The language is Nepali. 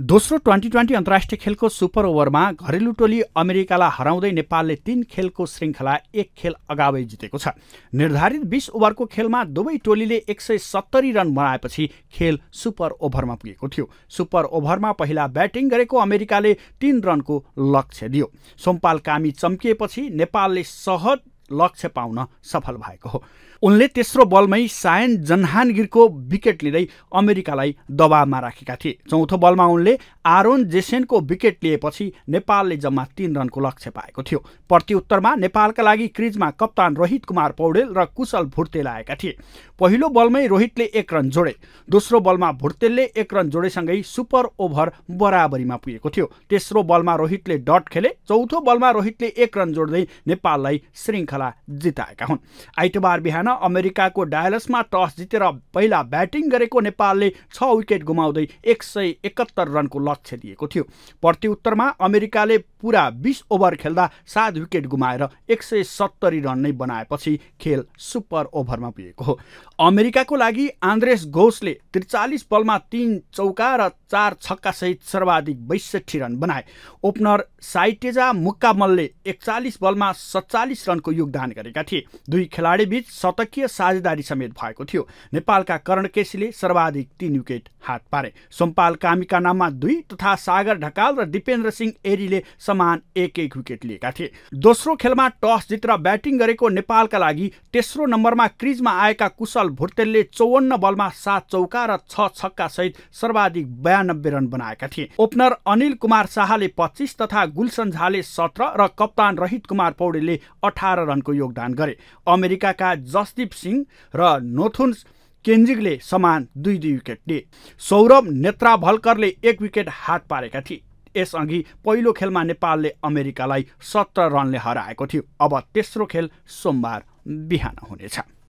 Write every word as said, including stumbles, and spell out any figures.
दोस्रो ट्वेन्टी ट्वेन्टी अन्तर्राष्ट्रिय खेलको सुपर ओभरमा घरेलु टोली अमेरिकालाई हराउँदै नेपालले तीन खेलको श्रृङ्खला एक खेल अगावै जितेको छ। निर्धारित बीस ओभरको खेलमा दुवै टोलीले एक सय सत्तरी रन बनाएपछि खेल सुपर ओभरमा पुगेको थियो। सुपर ओभरमा पहिला ब्याटिङ गरेको अमेरिकाले तीन रनको लक्ष्य दियो। सोमपाल कामी चम्किएपछि नेपालले सहज लक्ष्य पाउन सफल भएको हो। उनले तेस्रो बलमै सायन जनहानगिरको विकेट लिँदै अमेरिकालाई दबावमा राखेका थिए। चौथो बलमा उनले आरोन जेसेनको विकेट लिएपछि नेपालले जम्मा तीन रनको लक्ष्य पाएको थियो। प्रत्युत्तरमा नेपालका लागि क्रिजमा कप्तान रोहित कुमार पौडेल र कुशल भुर्तेल आएका थिए। पहिलो बलमै रोहितले एक रन जोडे। दोस्रो बलमा भुर्तेलले एक रन जोडेसँगै सुपर ओभर बराबरीमा पुगेको थियो। तेस्रो बलमा रोहितले डट खेले। चौथो बलमा रोहितले एक रन जोड्दै नेपाललाई श्रृङ्खला जिताएका हुन्। आइतबार बिहान अमेरिकाको डायलसमा टस जितेर पहिला ब्याटिङ गरेको नेपालले छ विकेट गुमाउँदै एक सय एकहत्तर रनको लक्ष्य दिएको थियो। प्रत्युत्तरमा अमेरिकाले पूरा बीस ओभर खेल्दा सात विकेट गुमाएर एक सय सत्तरी रन नै बनाएपछि खेल सुपर ओभरमा पुगेको हो। अमेरिकाको लागि आन्द्रेस गोसले त्रिचालिस बलमा तीन चौका र चार छक्का सहित सर्वाधिक बैसठी रन बनाए। ओपनर साइटेजा मुक्कामलले एकचालिस बलमा सत्तालिस रनको योगदान गरेका थिए। दुई खेलाडी बीच शतकीय साझेदारी समेत भएको थियो। नेपालका करण केसीले सर्वाधिक तीन विकेट हात पारे। सोमपाल कामीका नाममा दुई तथा सागर ढकाल र दिपेन्द्र सिंह एरीले समान एक एक विकेट लिएका थिए। दोस्रो खेलमा टस जितेर ब्याटिङ गरेको नेपालका लागि तेस्रो नम्बरमा क्रिजमा आएका कुशल भुर्तेलले चौवन्न बलमा सात चौका र छ छक्का सहित सर्वाधिक बयानब्बे रन बनाएका थिए। ओपनर अनिल कुमार शाहले पच्चीस तथा गुलशन झाले सत्र र कप्तान रोहित कुमार पौडेलले अठार रनको योगदान गरे। अमेरिकाका जसदीप सिंह र नोथुन केन्जिगले समान दुई दुई विकेट लिए। सौरभ नेत्रावलकरले एक विकेट हात पारेका थिए। यसअघि पहिलो खेलमा नेपालले अमेरिकालाई सत्र रनले हराएको थियो। अब तेस्रो खेल सोमबार बिहान हुनेछ।